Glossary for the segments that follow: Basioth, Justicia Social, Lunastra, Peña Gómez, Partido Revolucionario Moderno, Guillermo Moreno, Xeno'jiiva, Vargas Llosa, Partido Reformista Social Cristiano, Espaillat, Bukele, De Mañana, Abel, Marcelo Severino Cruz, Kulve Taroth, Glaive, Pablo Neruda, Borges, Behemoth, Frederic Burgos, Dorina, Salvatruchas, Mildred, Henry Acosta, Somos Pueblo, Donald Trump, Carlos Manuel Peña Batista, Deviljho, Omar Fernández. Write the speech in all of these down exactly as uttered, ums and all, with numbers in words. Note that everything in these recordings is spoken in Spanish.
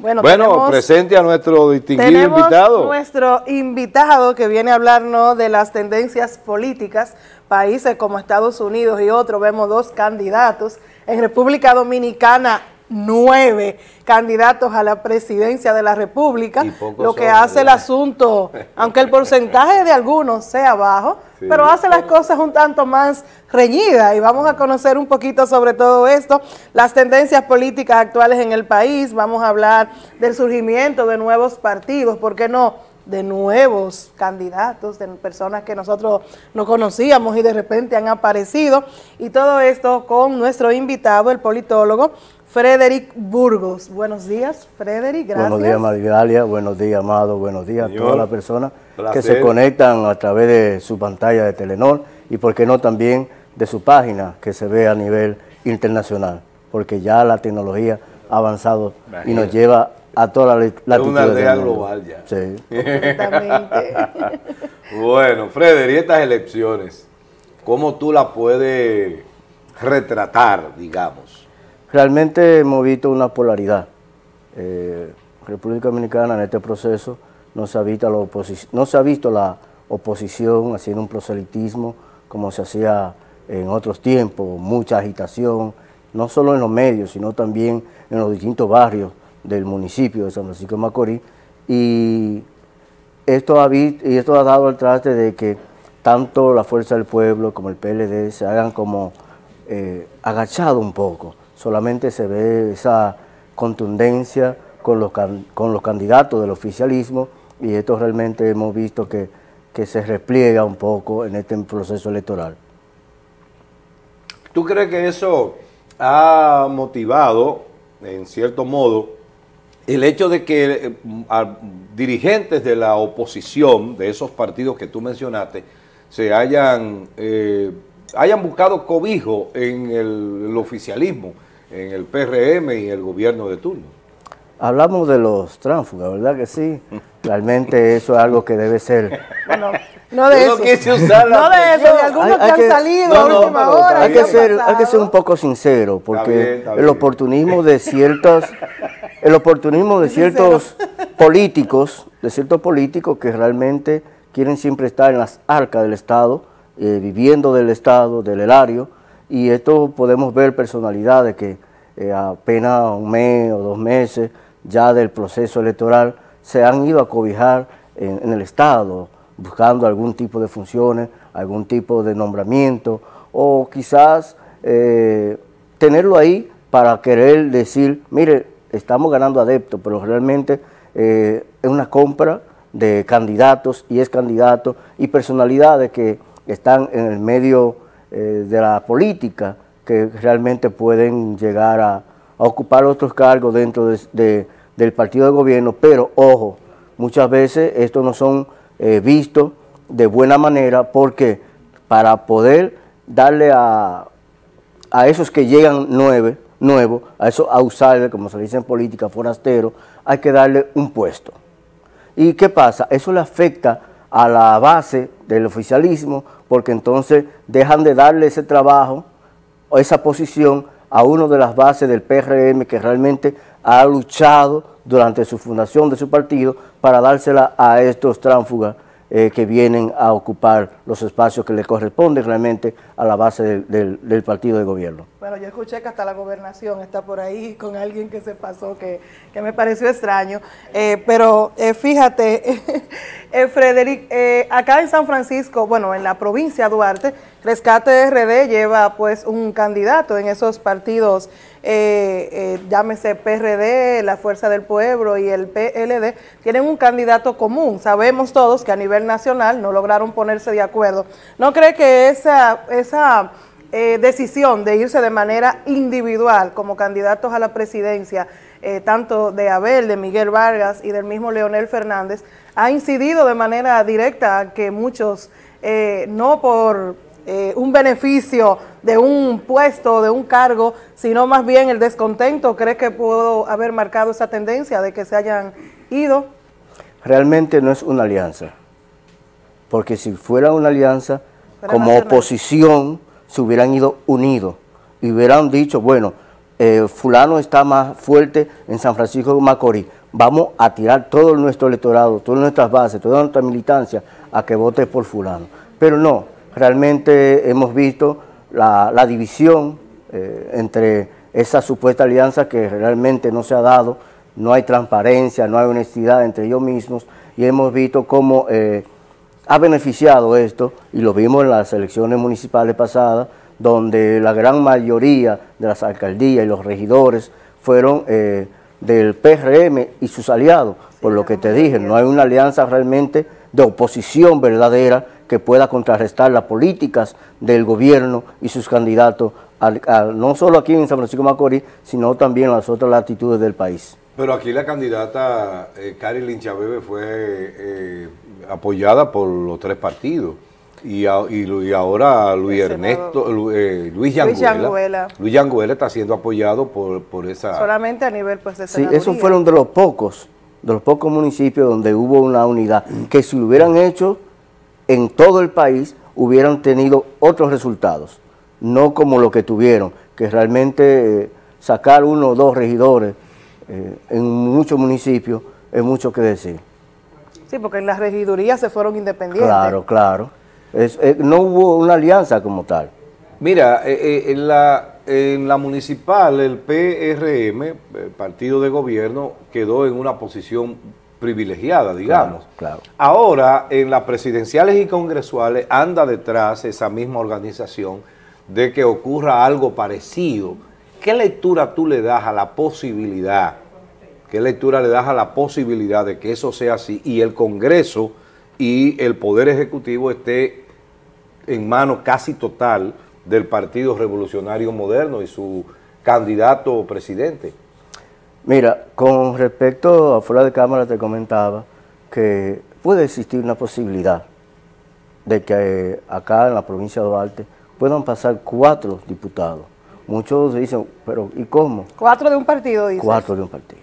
Bueno, bueno tenemos, presente a nuestro distinguido invitado. Nuestro invitado que viene a hablarnos de las tendencias políticas, países como Estados Unidos y otros. Vemos dos candidatos. En República Dominicana, nueve candidatos a la presidencia de la República, lo que hace ya el asunto, aunque el porcentaje de algunos sea bajo, sí, pero hace las cosas un tanto más reñidas, y vamos a conocer un poquito sobre todo esto, las tendencias políticas actuales en el país. Vamos a hablar del surgimiento de nuevos partidos, ¿por qué no?, de nuevos candidatos, de personas que nosotros no conocíamos y de repente han aparecido, y todo esto con nuestro invitado, el politólogo Frederic Burgos. Buenos días, Frederic, gracias. Buenos días, María Galia, buenos días, Amado, buenos días Señor, a todas las personas que se conectan a través de su pantalla de Telenord y, por qué no, también de su página que se ve a nivel internacional, porque ya la tecnología ha avanzado Imagínate. y nos lleva a toda la latitud. Es una aldea global ya. Sí. Completamente. Bueno, Frederic, estas elecciones, ¿cómo tú las puedes retratar, digamos? Realmente hemos visto una polaridad. Eh, República Dominicana en este proceso no se ha visto la oposición, no se ha visto la oposición haciendo un proselitismo como se hacía en otros tiempos, mucha agitación, no solo en los medios, sino también en los distintos barrios del municipio de San Francisco de Macorís, y esto ha visto, y esto ha dado al traste de que tanto la Fuerza del Pueblo como el P L D se hagan como eh, agachado un poco. Solamente se ve esa contundencia con los, can, con los candidatos del oficialismo, y esto realmente hemos visto que, que se repliega un poco en este proceso electoral. ¿Tú crees que eso ha motivado, en cierto modo, el hecho de que a dirigentes de la oposición, de esos partidos que tú mencionaste, se hayan, eh, hayan buscado cobijo en el, el oficialismo, en el P R M y el gobierno de turno? Hablamos de los tránsfugas, ¿verdad que sí? Realmente eso es algo que debe ser... Bueno, no de eso, no de eso, de algunos hay, hay que han salido no, no, a última no, no, hora. Hay que, ser, hay que ser un poco sincero, porque está bien, está bien. el oportunismo de ciertos, el oportunismo de ciertos políticos, de ciertos políticos que realmente quieren siempre estar en las arcas del Estado, eh, viviendo del Estado, del erario, y esto podemos ver personalidades que eh, apenas un mes o dos meses ya del proceso electoral se han ido a cobijar en, en el Estado, buscando algún tipo de funciones, algún tipo de nombramiento, o quizás eh, tenerlo ahí para querer decir, mire, estamos ganando adeptos, pero realmente eh, es una compra de candidatos y excandidatos y personalidades que están en el medio eh, de la política, que realmente pueden llegar a, a ocupar otros cargos dentro de, de, del partido de gobierno, pero ojo, muchas veces estos no son eh, vistos de buena manera, porque para poder darle a, a esos que llegan nueve, nuevos, a esos outsiders, como se dice en política, forasteros, hay que darle un puesto. ¿Y qué pasa? Eso le afecta a la base del oficialismo, porque entonces dejan de darle ese trabajo o esa posición a una de las bases del P R M que realmente ha luchado durante su fundación de su partido para dársela a estos tránsfugas eh, que vienen a ocupar los espacios que le corresponden realmente a la base del, del, del partido de gobierno. Bueno, yo escuché que hasta la gobernación está por ahí con alguien que se pasó, que, que me pareció extraño. Eh, pero eh, fíjate, eh, eh, Frederic, eh, acá en San Francisco, bueno, en la provincia Duarte, Rescate R D lleva pues un candidato en esos partidos, eh, eh, llámese P R D, la Fuerza del Pueblo y el P L D, tienen un candidato común. Sabemos todos que a nivel nacional no lograron ponerse de acuerdo. ¿No cree que esa... esa Eh, decisión de irse de manera individual como candidatos a la presidencia, eh, tanto de Abel, de Miguel Vargas y del mismo Leonel Fernández, ha incidido de manera directa que muchos, eh, no por eh, un beneficio de un puesto, de un cargo, sino más bien el descontento? ¿Crees que pudo haber marcado esa tendencia de que se hayan ido? Realmente no es una alianza, porque si fuera una alianza, como oposición, se hubieran ido unidos y hubieran dicho, bueno, eh, fulano está más fuerte en San Francisco de Macorís. Vamos a tirar todo nuestro electorado, todas nuestras bases, toda nuestra militancia a que vote por fulano. Pero no, realmente hemos visto la, la división eh, entre esa supuesta alianza que realmente no se ha dado, no hay transparencia, no hay honestidad entre ellos mismos, y hemos visto cómo eh, ha beneficiado esto, y lo vimos en las elecciones municipales pasadas, donde la gran mayoría de las alcaldías y los regidores fueron eh, del P R M y sus aliados, por lo que te dije, no hay una alianza realmente de oposición verdadera que pueda contrarrestar las políticas del gobierno y sus candidatos, al, al, no solo aquí en San Francisco de Macorís, sino también en las otras latitudes del país. Pero aquí la candidata eh, Cari Linchabebe fue eh, apoyada por los tres partidos. Y, a, y, y ahora Luis Ernesto, Lu, eh, Luis Yangüela, Luis Yangüela está siendo apoyado por, por esa... Solamente a nivel pues de senaduría. Sí, esos fueron de los pocos, de los pocos municipios donde hubo una unidad, que si lo hubieran hecho en todo el país, hubieran tenido otros resultados, no como lo que tuvieron, que realmente eh, sacar uno o dos regidores eh, en muchos municipios es mucho que decir. Sí, porque en las regidurías se fueron independientes. Claro, claro. Es, eh, no hubo una alianza como tal. Mira, eh, eh, en, la, eh, en la municipal el P R M, el partido de gobierno, quedó en una posición privilegiada, digamos. Claro, claro. Ahora, en las presidenciales y congresuales anda detrás esa misma organización de que ocurra algo parecido. ¿Qué lectura tú le das a la posibilidad? ¿Qué lectura le das a la posibilidad de que eso sea así y el Congreso y el Poder Ejecutivo esté en mano casi total del Partido Revolucionario Moderno y su candidato o presidente? Mira, con respecto a fuera de cámara te comentaba que puede existir una posibilidad de que acá en la provincia de Duarte puedan pasar cuatro diputados. Muchos dicen, pero ¿y cómo? Cuatro de un partido, dicen. Cuatro de un partido.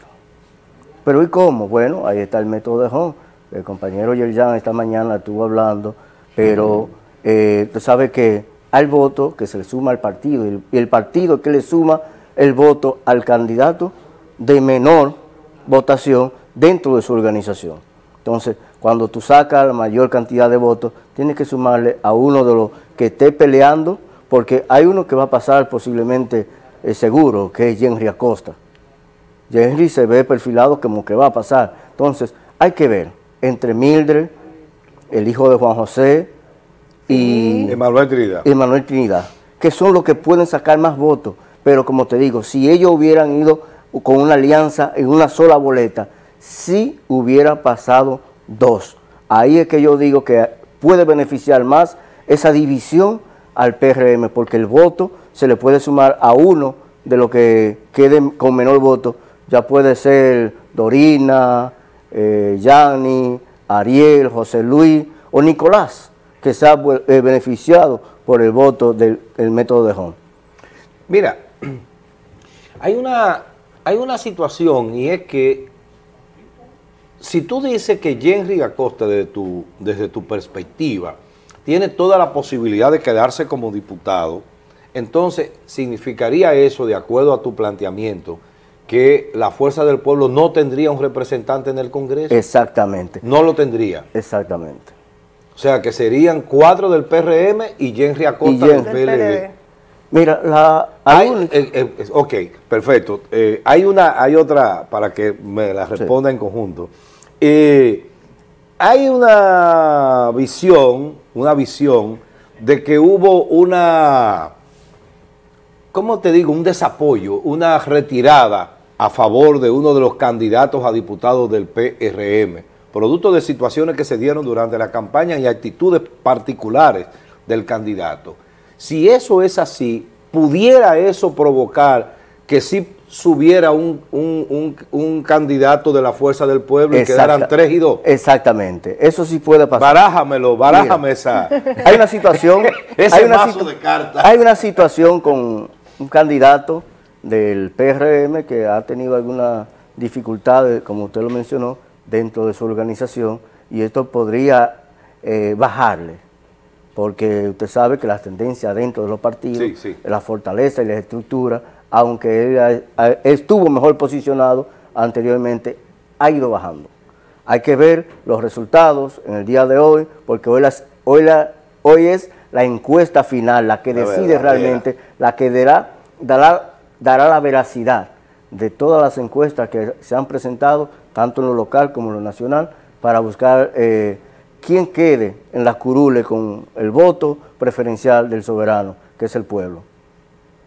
Pero ¿y cómo? Bueno, ahí está el método de D'Hondt. El compañero Yerjan esta mañana estuvo hablando, pero eh, tú sabes que al voto que se le suma al partido y el, y el partido que le suma el voto al candidato de menor votación dentro de su organización. Entonces, cuando tú sacas la mayor cantidad de votos, tienes que sumarle a uno de los que esté peleando, porque hay uno que va a pasar posiblemente eh, seguro, que es Henry Acosta. Henry se ve perfilado como que va a pasar. Entonces, hay que ver. Entre Mildred, el hijo de Juan José y Emanuel Trinidad. Emanuel Trinidad, que son los que pueden sacar más votos. Pero como te digo, si ellos hubieran ido con una alianza en una sola boleta, sí hubiera pasado dos. Ahí es que yo digo que puede beneficiar más esa división al P R M, porque el voto se le puede sumar a uno de los que queden con menor voto. Ya puede ser Dorina, Eh, Yanni, Ariel, José Luis o Nicolás, que se ha eh, beneficiado por el voto del el método de D'Hondt. Mira, hay una, hay una situación, y es que si tú dices que Henry Acosta desde tu, desde tu perspectiva tiene toda la posibilidad de quedarse como diputado, entonces significaría eso, de acuerdo a tu planteamiento, que la Fuerza del Pueblo no tendría un representante en el Congreso. Exactamente. No lo tendría. Exactamente. O sea, que serían cuatro del P R M y Henry Acosta y del P L D. Mira, la... Hay, hay, eh, eh, ok, perfecto. Eh, hay una, hay otra, para que me la responda sí. en conjunto. Eh, hay una visión, una visión de que hubo una... ¿Cómo te digo? Un desapoyo, una retirada a favor de uno de los candidatos a diputados del P R M, producto de situaciones que se dieron durante la campaña y actitudes particulares del candidato. Si eso es así, ¿pudiera eso provocar que sí subiera un, un, un, un candidato de la Fuerza del Pueblo y Exacta, quedaran tres y dos? Exactamente, eso sí puede pasar. Barájamelo, barájame Mira, esa... Hay una situación... ese hay una mazo situ de cartas. Hay una situación con un candidato del P R M que ha tenido algunas dificultades, como usted lo mencionó, dentro de su organización, y esto podría eh, bajarle, porque usted sabe que las tendencias dentro de los partidos, sí, sí. la fortaleza y la estructura aunque él estuvo mejor posicionado anteriormente, ha ido bajando. Hay que ver los resultados en el día de hoy, porque hoy, las, hoy, la, hoy es la encuesta final, la que decide la verdad, realmente, yeah. la que dará, dará, dará la veracidad de todas las encuestas que se han presentado, tanto en lo local como en lo nacional, para buscar eh, quién quede en las curules con el voto preferencial del soberano, que es el pueblo.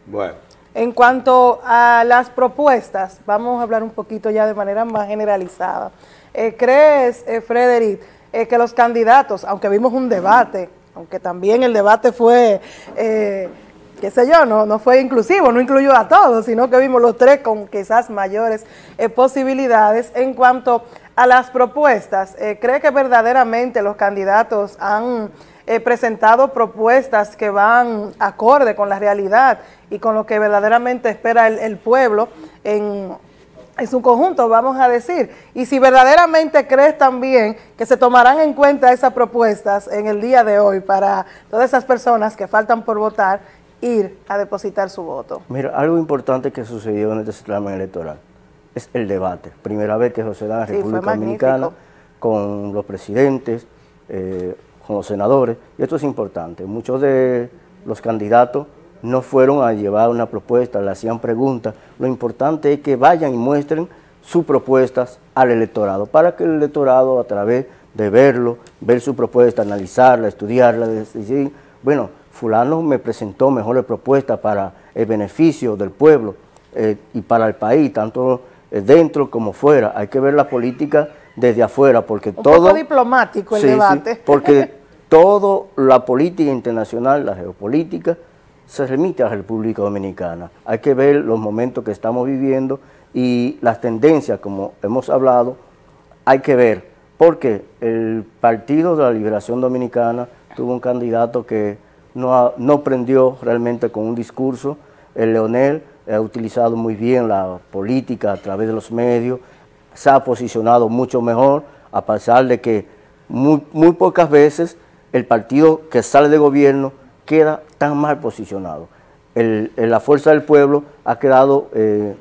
Bueno. En cuanto a las propuestas, vamos a hablar un poquito ya de manera más generalizada. Eh, ¿Crees, eh, Frederic, eh, que los candidatos, aunque vimos un debate, aunque también el debate fue... Eh, qué sé yo, no, no fue inclusivo, no incluyó a todos, sino que vimos los tres con quizás mayores eh, posibilidades. En cuanto a las propuestas, eh, ¿cree que verdaderamente los candidatos han eh, presentado propuestas que van acorde con la realidad y con lo que verdaderamente espera el, el pueblo en, en su conjunto, vamos a decir? Y si verdaderamente crees también que se tomarán en cuenta esas propuestas en el día de hoy para todas esas personas que faltan por votar, ir a depositar su voto. Mira, algo importante que sucedió en este sistema electoral es el debate. Primera vez que se da en la sí, República Dominicana con los presidentes, eh, con los senadores, y esto es importante. Muchos de los candidatos no fueron a llevar una propuesta, le hacían preguntas. Lo importante es que vayan y muestren sus propuestas al electorado, para que el electorado, a través de verlo, ver su propuesta, analizarla, estudiarla, decir, bueno, fulano me presentó mejores propuestas para el beneficio del pueblo eh, y para el país, tanto eh, dentro como fuera. Hay que ver la política desde afuera, porque un todo... Un poco diplomático el sí, debate. Sí, porque toda la política internacional, la geopolítica, se remite a la República Dominicana. Hay que ver los momentos que estamos viviendo y las tendencias, como hemos hablado, hay que ver. Porque el Partido de la Liberación Dominicana tuvo un candidato que... No, no prendió realmente con un discurso. El Leonel ha utilizado muy bien la política a través de los medios, se ha posicionado mucho mejor, a pesar de que muy, muy pocas veces el partido que sale de gobierno queda tan mal posicionado. El, el, la Fuerza del Pueblo ha quedado eh,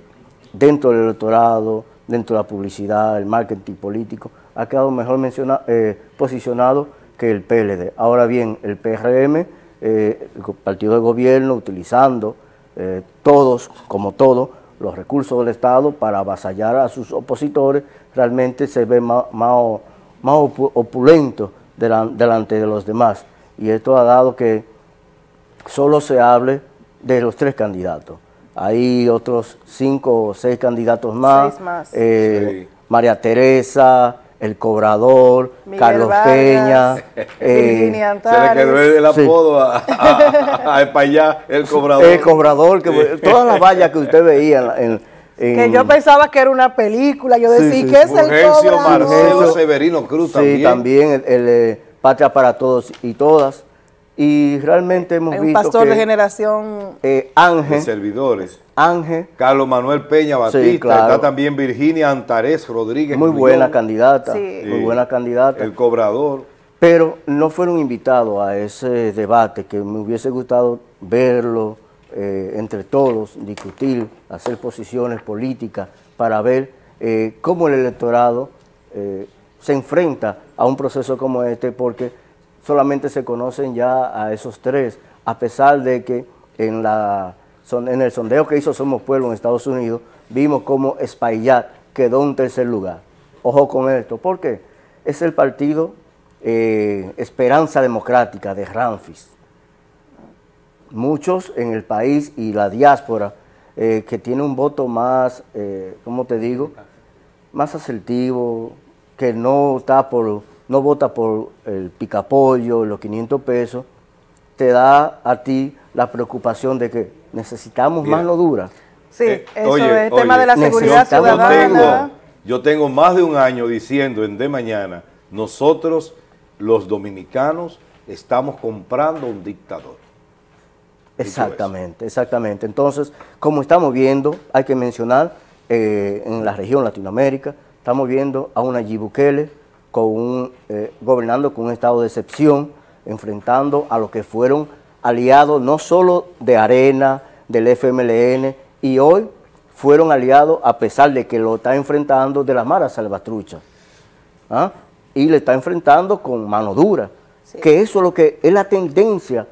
dentro del electorado, dentro de la publicidad, el marketing político, ha quedado mejor menciona, eh, posicionado que el P L D. Ahora bien, el P R M... Eh, el partido de gobierno utilizando eh, todos, como todos, los recursos del Estado para avasallar a sus opositores, realmente se ve más, más, más opulento delan, delante de los demás. Y esto ha dado que solo se hable de los tres candidatos. Hay otros cinco o seis candidatos más. Seis más. Eh, sí. María Teresa... El Cobrador, Miguel Carlos Vargas, Peña. Eh, se le quedó el apodo sí. a, a, a España, el Cobrador. El Cobrador, que sí. Todas las vallas que usted veía. En, en, que yo pensaba que era una película, yo decía, sí, sí. ¿qué es Fulgencio, el Cobrador? Marcelo Severino Cruz también. Sí, también, el, el, el Patria para Todos y Todas. Y realmente hemos visto que... Un pastor de generación... Eh, Ángel. Servidores. Ángel. Carlos Manuel Peña Batista. Sí, claro. Está también Virginia Antares Rodríguez. Muy Muñoz. buena candidata. Sí. Muy buena candidata. El Cobrador. Pero no fueron invitados a ese debate que me hubiese gustado verlo eh, entre todos, discutir, hacer posiciones políticas para ver eh, cómo el electorado eh, se enfrenta a un proceso como este, porque... solamente se conocen ya a esos tres, a pesar de que en, la, son, en el sondeo que hizo Somos Pueblo en Estados Unidos, vimos cómo Espaillat quedó en tercer lugar. Ojo con esto, porque es el partido eh, Esperanza Democrática de Ramfis. Muchos en el país y la diáspora eh, que tiene un voto más, eh, ¿cómo te digo? Más asertivo, que no está por... no vota por el picapollo, los quinientos pesos, te da a ti la preocupación de que necesitamos Mira, mano dura. Sí, eh, eso oye, es oye, tema de la seguridad ciudadana. Yo tengo más de un año diciendo en De Mañana, nosotros los dominicanos estamos comprando un dictador. Exactamente, exactamente. Entonces, como estamos viendo, hay que mencionar, eh, en la región Latinoamérica, estamos viendo a una Bukele, con un, eh, gobernando con un estado de excepción, enfrentando a los que fueron aliados no solo de ARENA, del F M L N y hoy fueron aliados a pesar de que lo está enfrentando de las maras salvatruchas. ¿Ah? Y le está enfrentando con mano dura. Sí. Que eso es lo que es la tendencia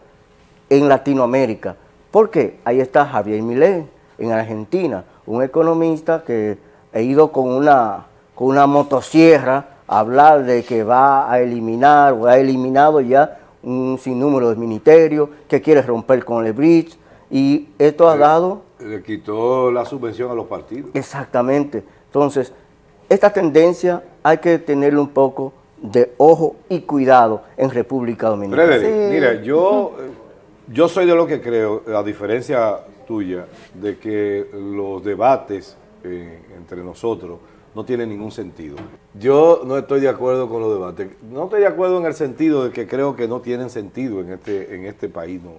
en Latinoamérica. Porque ahí está Javier Milei en Argentina, un economista que ha ido con una, con una motosierra a hablar de que va a eliminar o ha eliminado ya un sinnúmero de ministerios, que quiere romper con el bridge, y esto ha dado... Le quitó la subvención a los partidos. Exactamente. Entonces, esta tendencia hay que tenerle un poco de ojo y cuidado en República Dominicana. Frederic, sí. Mira, yo, yo soy de lo que creo, a diferencia tuya, de que los debates eh, entre nosotros no tienen ningún sentido. Yo no estoy de acuerdo con los debates. No estoy de acuerdo en el sentido de que creo que no tienen sentido en este, en este país, no,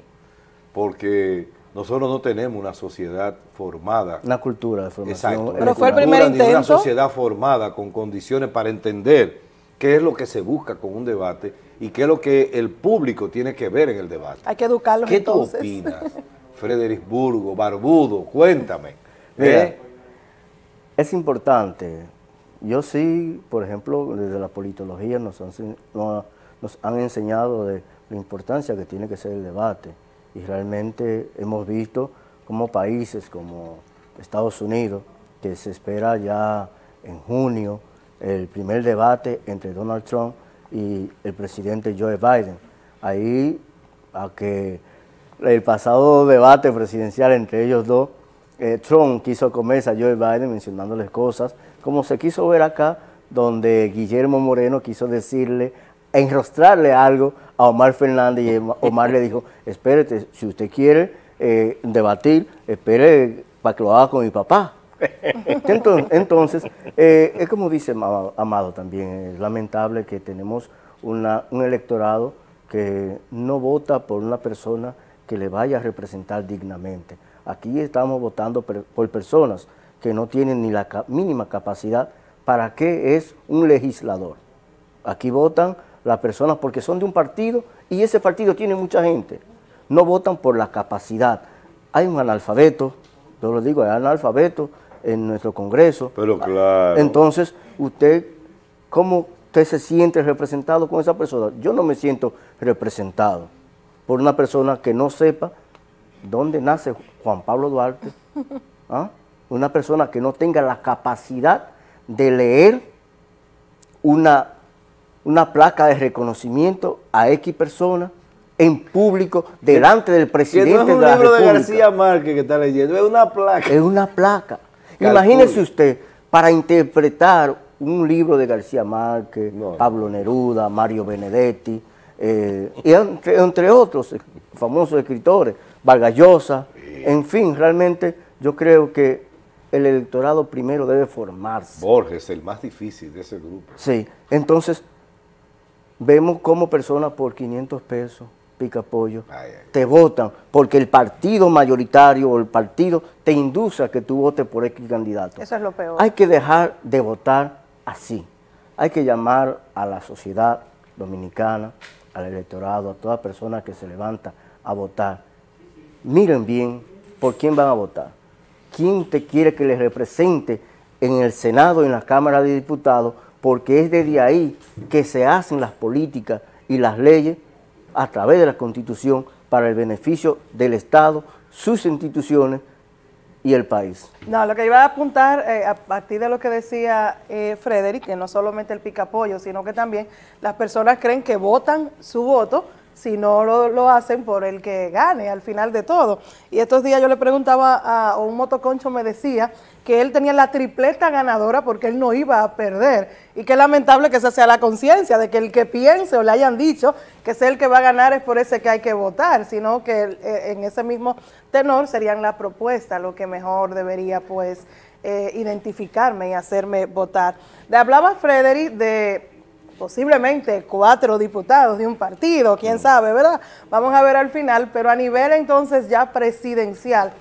porque... Nosotros no tenemos una sociedad formada. Una cultura de formación. Exacto. Pero fue el primer intento. Una sociedad formada con condiciones para entender qué es lo que se busca con un debate y qué es lo que el público tiene que ver en el debate. Hay que educarlos entonces. ¿Qué tú opinas, Frederic Burgos, Barbudo? Cuéntame. Mira, ¿eh? Es importante. Yo sí, por ejemplo, desde la politología nos han, nos han enseñado de la importancia que tiene que ser el debate. Y realmente hemos visto como países como Estados Unidos, que se espera ya en junio el primer debate entre Donald Trump y el presidente Joe Biden. Ahí, a que el pasado debate presidencial entre ellos dos, eh, Trump quiso comerse a Joe Biden mencionándoles cosas, como se quiso ver acá, donde Guillermo Moreno quiso decirle, enrostrarle algo a Omar Fernández, y Omar le dijo, espérate, si usted quiere eh, debatir, espere para que lo haga con mi papá. Entonces, eh, es como dice Amado también, es lamentable que tenemos una, un electorado que no vota por una persona que le vaya a representar dignamente. Aquí estamos votando per, por personas que no tienen ni la ca- mínima capacidad para qué es un legislador. Aquí votan las personas porque son de un partido y ese partido tiene mucha gente. No votan por la capacidad. Hay un analfabeto, yo lo digo, hay analfabeto en nuestro Congreso. Pero claro. Entonces, usted, ¿cómo usted se siente representado con esa persona? Yo no me siento representado por una persona que no sepa dónde nace Juan Pablo Duarte. ¿Ah? Una persona que no tenga la capacidad de leer una... una placa de reconocimiento a X personas en público, delante del presidente de la República. No es un libro de García Márquez que está leyendo, es una placa. Es una placa. Calcula. Imagínese usted, para interpretar un libro de García Márquez, no. Pablo Neruda, Mario Benedetti, eh, y entre, entre otros famosos escritores, Vargas Llosa, en fin, realmente yo creo que el electorado primero debe formarse. Borges, el más difícil de ese grupo. Sí, entonces... Vemos cómo personas por quinientos pesos, pica pollo, ay, ay. te votan porque el partido mayoritario o el partido te induce a que tú votes por X candidato. Eso es lo peor. Hay que dejar de votar así. Hay que llamar a la sociedad dominicana, al electorado, a toda persona que se levanta a votar. Miren bien por quién van a votar. ¿Quién te quiere que les represente en el Senado, en la Cámara de Diputados? Porque es desde ahí que se hacen las políticas y las leyes a través de la Constitución para el beneficio del Estado, sus instituciones y el país. No, lo que iba a apuntar eh, a partir de lo que decía eh, Frederic, que no solamente el picapollo, sino que también las personas creen que votan su voto si no lo, lo hacen por el que gane al final de todo. Y estos días yo le preguntaba a, a un motoconcho, me decía que él tenía la tripleta ganadora porque él no iba a perder. Y qué lamentable que esa sea la conciencia, de que el que piense o le hayan dicho que sea el que va a ganar es por ese que hay que votar, sino que eh, en ese mismo tenor serían la propuesta lo que mejor debería pues eh, identificarme y hacerme votar. Le hablaba Frederic de... posiblemente cuatro diputados de un partido, quién sabe, ¿verdad? Vamos a ver al final, pero a nivel entonces ya presidencial,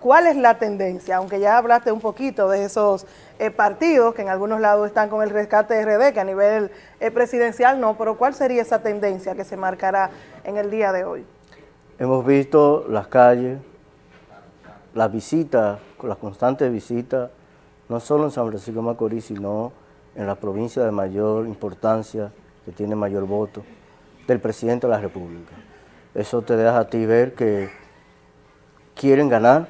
¿cuál es la tendencia? Aunque ya hablaste un poquito de esos eh, partidos, que en algunos lados están con el rescate R D, que a nivel eh, presidencial no, pero ¿cuál sería esa tendencia que se marcará en el día de hoy? Hemos visto las calles, las visitas con las constantes visitas, no solo en San Francisco de Macorís, sino en las provincias de mayor importancia, que tiene mayor voto, del presidente de la República. Eso te deja a ti ver que quieren ganar,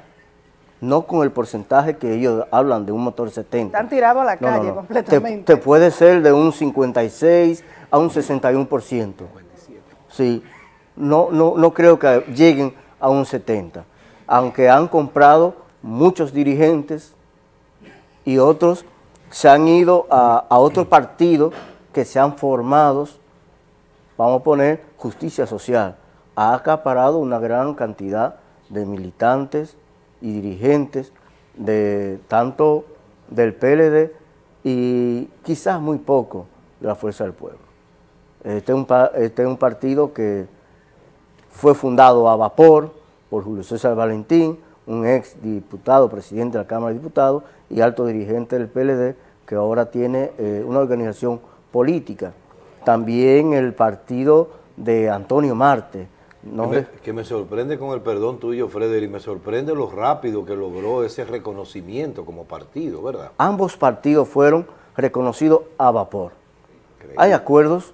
no con el porcentaje que ellos hablan de un motor setenta. Están tirados a la calle no, no, no. completamente. Te, te puede ser de un cincuenta y seis a un sesenta y uno por ciento. Sí, no, no, no creo que lleguen a un setenta por ciento, aunque han comprado muchos dirigentes y otros se han ido a, a otros partidos que se han formado, vamos a poner Justicia Social, ha acaparado una gran cantidad de militantes y dirigentes de tanto del P L D y quizás muy poco de la Fuerza del Pueblo. Este es un, este es un partido que fue fundado a vapor por Julio César Valentín, un ex diputado, presidente de la Cámara de Diputados y alto dirigente del P L D, que ahora tiene eh, una organización política. También el partido de Antonio Marte. No que, me, que me sorprende, con el perdón tuyo, Frederic, me sorprende lo rápido que logró ese reconocimiento como partido, ¿verdad? Ambos partidos fueron reconocidos a vapor. Increíble. Hay acuerdos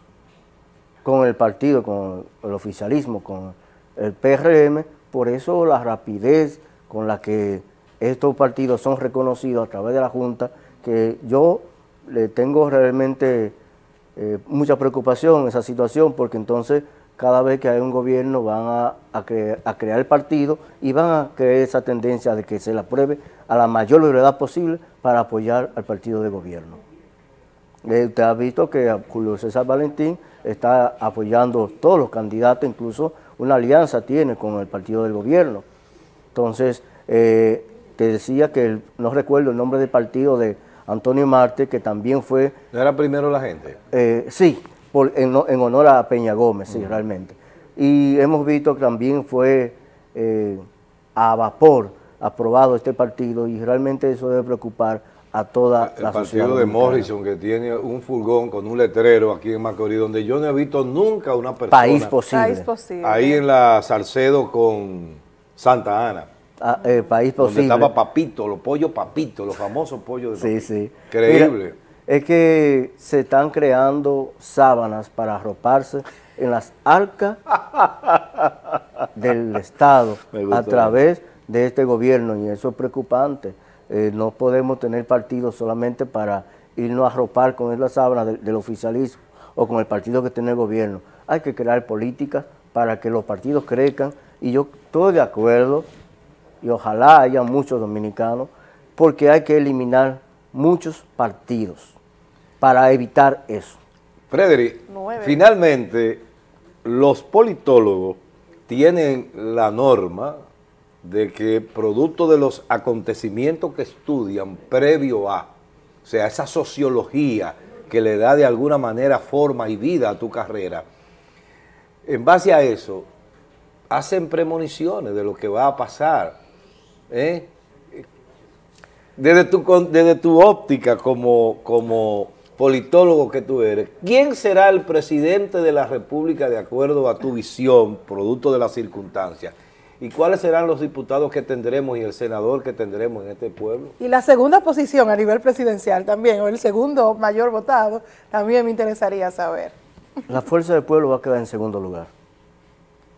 con el partido, con el oficialismo, con el P R M, por eso la rapidez con la que estos partidos son reconocidos a través de la Junta, que yo le tengo realmente eh, mucha preocupación en esa situación, porque entonces cada vez que hay un gobierno van a, a, cre a crear el partido y van a crear esa tendencia de que se la apruebe a la mayor libertad posible para apoyar al partido de gobierno. Eh, usted ha visto que Julio César Valentín está apoyando todos los candidatos, incluso una alianza tiene con el partido del gobierno. Entonces, eh, te decía que el, no recuerdo el nombre del partido de Antonio Marte, que también fue... ¿No era Primero la Gente? Eh, sí. Por, en, en honor a Peña Gómez, sí, uh-huh. realmente. Y hemos visto que también fue eh, a vapor aprobado este partido y realmente eso debe preocupar a toda el, la el sociedad. El partido de Morrison, que tiene un furgón con un letrero aquí en Macorís, donde yo no he visto nunca una persona... País Posible. País Posible. Ahí en la Salcedo con Santa Ana. Ah, eh, País Posible. Donde estaba Papito, los pollos Papito, los famosos pollos de Papito. Sí, sí. Increíble. Mira, es que se están creando sábanas para arroparse en las arcas del Estado a través de este gobierno y eso es preocupante. Eh, no podemos tener partidos solamente para irnos a arropar con las sábanas del, del oficialismo o con el partido que tiene el gobierno. Hay que crear políticas para que los partidos crezcan y yo estoy de acuerdo y ojalá haya muchos dominicanos porque hay que eliminar muchos partidos para evitar eso. Frederic, finalmente los politólogos tienen la norma de que producto de los acontecimientos que estudian previo a, o sea, esa sociología que le da de alguna manera forma y vida a tu carrera, en base a eso hacen premoniciones de lo que va a pasar, ¿eh? Desde tu, desde tu óptica como, como politólogo que tú eres, ¿quién será el presidente de la República de acuerdo a tu visión, producto de las circunstancias? ¿Y cuáles serán los diputados que tendremos y el senador que tendremos en este pueblo? Y la segunda posición a nivel presidencial también, o el segundo mayor votado, también me interesaría saber. La Fuerza del Pueblo va a quedar en segundo lugar.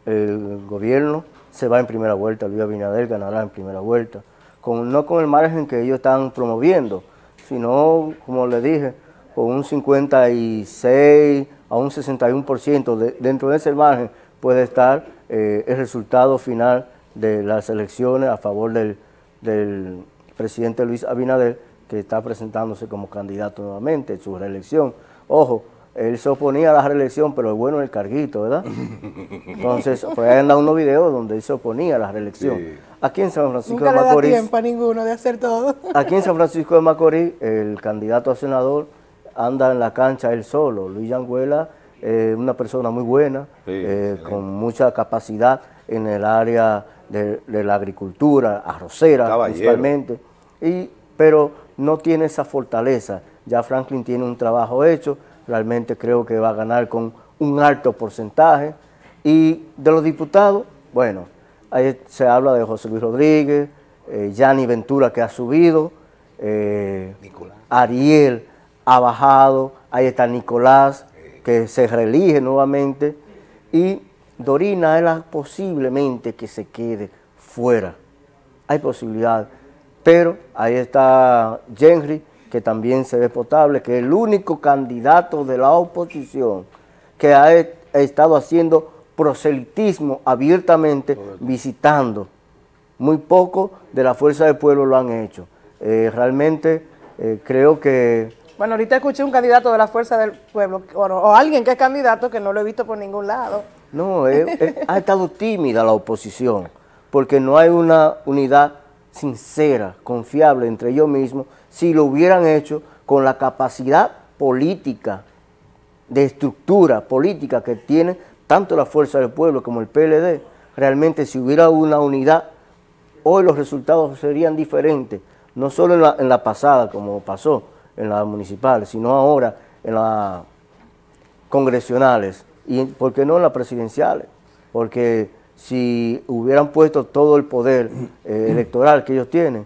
El gobierno se va en primera vuelta, Luis Abinader ganará en primera vuelta. Con, no con el margen que ellos están promoviendo, sino, como le dije, con un cincuenta y seis a un sesenta y uno por ciento. De, dentro de ese margen puede estar eh, el resultado final de las elecciones a favor del, del presidente Luis Abinader, que está presentándose como candidato nuevamente en su reelección. Ojo, él se oponía a la reelección, pero bueno, el carguito, ¿verdad? Entonces, por ahí andan unos videos donde él se oponía a la reelección. Sí. Aquí en San Francisco Nunca de Macorís... Nunca le da tiempo a ninguno de hacer todo. Aquí en San Francisco de Macorís, el candidato a senador anda en la cancha él solo. Luis Yangüela es eh, una persona muy buena, sí, eh, con mucha capacidad en el área de, de la agricultura, arrocera Caballero. principalmente, y, pero no tiene esa fortaleza. Ya Franklin tiene un trabajo hecho, realmente creo que va a ganar con un alto porcentaje. Y de los diputados, bueno... Ahí se habla de José Luis Rodríguez, eh, Yanni Ventura, que ha subido, eh, Ariel ha bajado, ahí está Nicolás, que se reelige nuevamente, y Dorina es la posiblemente que se quede fuera. Hay posibilidad, pero ahí está Henry, que también se ve potable, que es el único candidato de la oposición que ha, he, ha estado haciendo proselitismo abiertamente, visitando. Muy poco de la Fuerza del Pueblo lo han hecho. Eh, realmente eh, creo que... Bueno, ahorita escuché un candidato de la Fuerza del Pueblo, o, no, o alguien que es candidato, que no lo he visto por ningún lado. No, eh, eh, ha estado tímida la oposición, porque no hay una unidad sincera, confiable entre ellos mismos, si lo hubieran hecho con la capacidad política, de estructura política que tiene tanto la Fuerza del Pueblo como el P L D. Realmente si hubiera una unidad, hoy los resultados serían diferentes, no solo en la, en la pasada, como pasó en las municipales, sino ahora en las congresionales, y por qué no en las presidenciales, porque si hubieran puesto todo el poder eh, electoral que ellos tienen,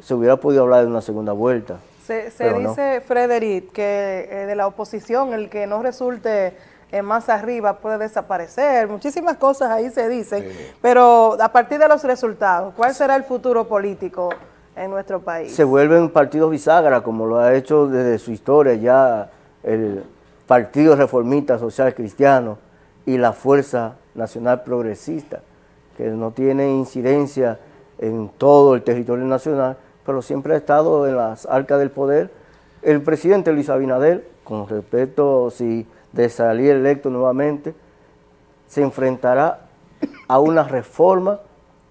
se hubiera podido hablar de una segunda vuelta. Se, se dice, no. Frederic, que eh, de la oposición el que no resulte eh, más arriba puede desaparecer. Muchísimas cosas ahí se dicen, sí. Pero a partir de los resultados, ¿cuál será el futuro político en nuestro país? Se vuelven partidos bisagra, como lo ha hecho desde su historia ya el Partido Reformista Social Cristiano y la Fuerza Nacional Progresista, que no tiene incidencia en todo el territorio nacional, pero siempre ha estado en las arcas del poder. El presidente Luis Abinader, con respecto si de salir electo nuevamente, se enfrentará a una reforma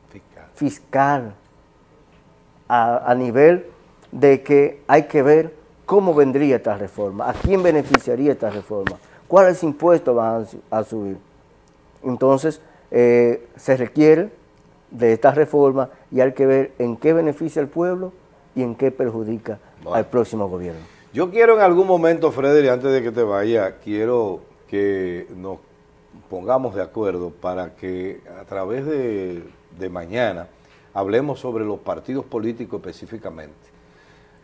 fiscal, fiscal a, a nivel de que hay que ver cómo vendría esta reforma, a quién beneficiaría esta reforma, cuáles impuestos van a, a subir. Entonces, eh, se requiere de esta reforma y hay que ver en qué beneficia al pueblo y en qué perjudica, bueno, al próximo gobierno. Yo quiero en algún momento, Frederic, antes de que te vaya, quiero que nos pongamos de acuerdo para que a través de, de mañana hablemos sobre los partidos políticos específicamente,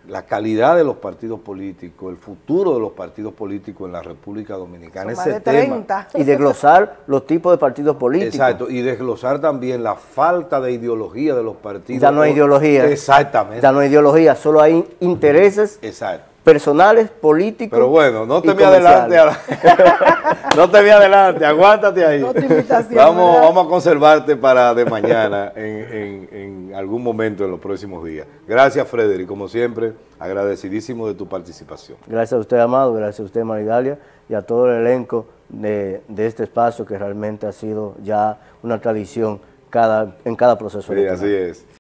la calidad de los partidos políticos, el futuro de los partidos políticos en la República Dominicana. Ese tema. Y desglosar los tipos de partidos políticos. Exacto, y desglosar también la falta de ideología de los partidos. Ya no hay ideología. Exactamente. Ya no hay ideología, solo hay intereses. Exacto. Personales, políticos. Pero bueno, no te me adelante. A la... no te me adelante, aguántate ahí. No te invitación, vamos, vamos a conservarte para de mañana en, en, en algún momento en los próximos días. Gracias, Frederic, como siempre, agradecidísimo de tu participación. Gracias a usted, Amado, gracias a usted, María Galia, y a todo el elenco de, de este espacio que realmente ha sido ya una tradición cada, en cada proceso. Sí, así es.